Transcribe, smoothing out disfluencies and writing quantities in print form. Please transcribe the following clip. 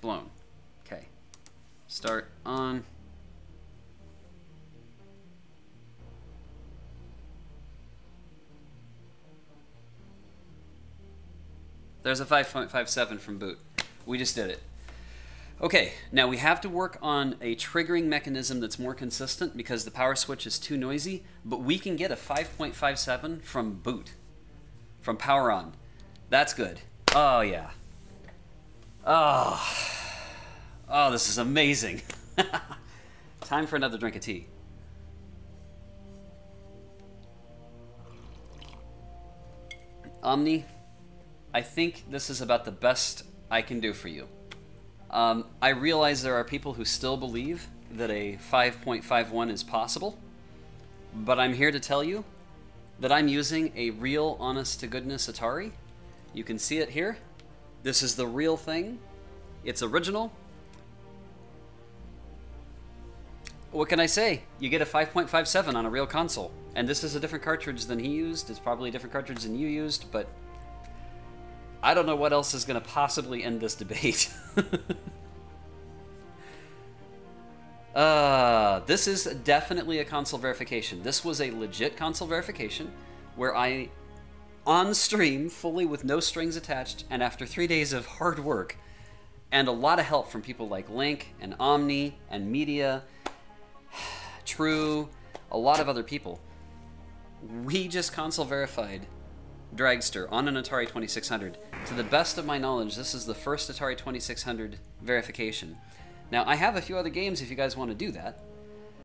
blown. Okay. Start on. There's a 5.57 from boot. We just did it. Okay, now we have to work on a triggering mechanism that's more consistent because the power switch is too noisy, but we can get a 5.57 from boot, from power on. That's good. Oh, yeah. Oh, this is amazing. Time for another drink of tea. Omni, I think this is about the best I can do for you. I realize there are people who still believe that a 5.51 is possible, but I'm here to tell you that I'm using a real, honest-to-goodness Atari. You can see it here. This is the real thing. It's original. What can I say? You get a 5.57 on a real console, and this is a different cartridge than he used. It's probably a different cartridge than you used, but I don't know what else is going to possibly end this debate. This is definitely a console verification. This was a legit console verification where I, on stream, fully with no strings attached, and after 3 days of hard work and a lot of help from people like Link and Omni and Media, True, a lot of other people, we just console verified Dragster on an Atari 2600. To the best of my knowledge, this is the first Atari 2600 verification. Now, I have a few other games if you guys want to do that.